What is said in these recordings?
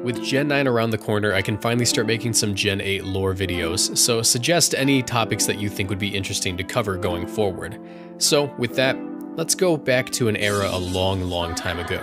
With Gen 9 around the corner, I can finally start making some Gen 8 lore videos, so suggest any topics that you think would be interesting to cover going forward. So with that, let's go back to an era a long time ago,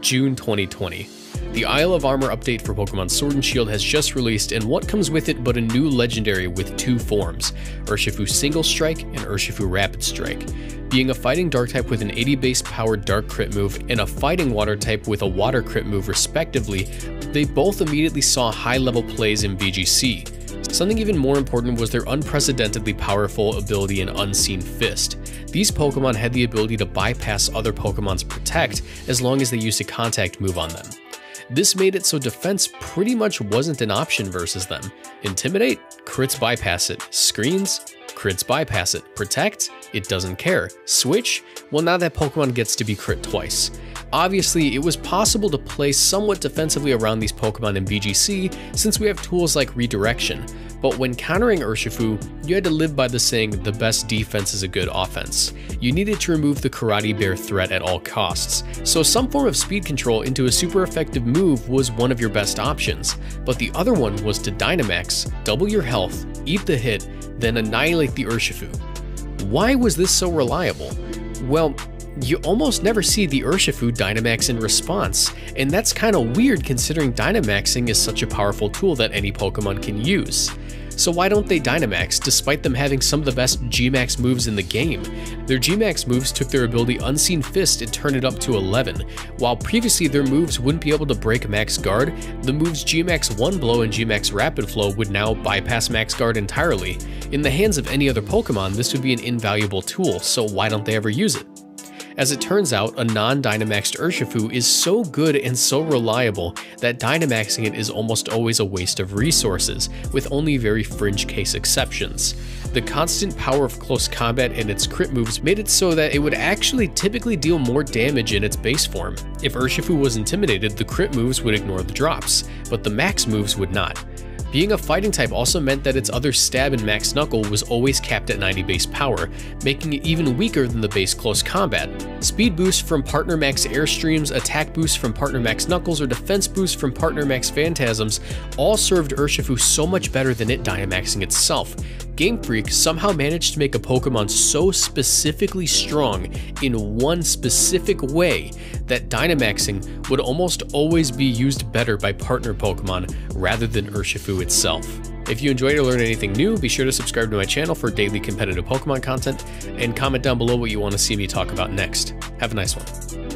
June 2020. The Isle of Armor update for Pokémon Sword and Shield has just released, and what comes with it but a new legendary with two forms, Urshifu Single Strike and Urshifu Rapid Strike. Being a fighting dark type with an 80 base powered dark crit move and a fighting water type with a water crit move respectively, they both immediately saw high level plays in VGC. Something even more important was their unprecedentedly powerful ability in Unseen Fist. These Pokémon had the ability to bypass other Pokémon's Protect as long as they used a contact move on them. This made it so defense pretty much wasn't an option versus them. Intimidate? Crits bypass it. Screens? Crits bypass it. Protect? It doesn't care. Switch? Well, now that Pokémon gets to be crit twice. Obviously, it was possible to play somewhat defensively around these Pokémon in VGC since we have tools like redirection, but when countering Urshifu, you had to live by the saying, the best defense is a good offense. You needed to remove the Karate Bear threat at all costs, so some form of speed control into a super effective move was one of your best options, but the other one was to Dynamax, double your health, eat the hit, then annihilate the Urshifu. Why was this so reliable? Well, you almost never see the Urshifu Dynamax in response, and that's kinda weird considering Dynamaxing is such a powerful tool that any Pokémon can use. So why don't they Dynamax, despite them having some of the best G-Max moves in the game? Their G-Max moves took their ability Unseen Fist and turned it up to 11. While previously their moves wouldn't be able to break Max Guard, the moves G-Max One Blow and G-Max Rapid Flow would now bypass Max Guard entirely. In the hands of any other Pokémon, this would be an invaluable tool, so why don't they ever use it? As it turns out, a non-Dynamaxed Urshifu is so good and so reliable that Dynamaxing it is almost always a waste of resources, with only very fringe case exceptions. The constant power of close combat and its crit moves made it so that it would actually typically deal more damage in its base form. If Urshifu was intimidated, the crit moves would ignore the drops, but the max moves would not. Being a fighting type also meant that its other stab and max knuckle was always capped at 90 base power, making it even weaker than the base close combat. Speed boost from partner max airstreams, attack boost from partner max knuckles, or defense boost from partner max phantasms all served Urshifu so much better than it Dynamaxing itself. Game Freak somehow managed to make a Pokémon so specifically strong in one specific way that Dynamaxing would almost always be used better by partner Pokémon rather than Urshifu itself. If you enjoyed or learned anything new, be sure to subscribe to my channel for daily competitive Pokemon content, and comment down below what you want to see me talk about next. Have a nice one.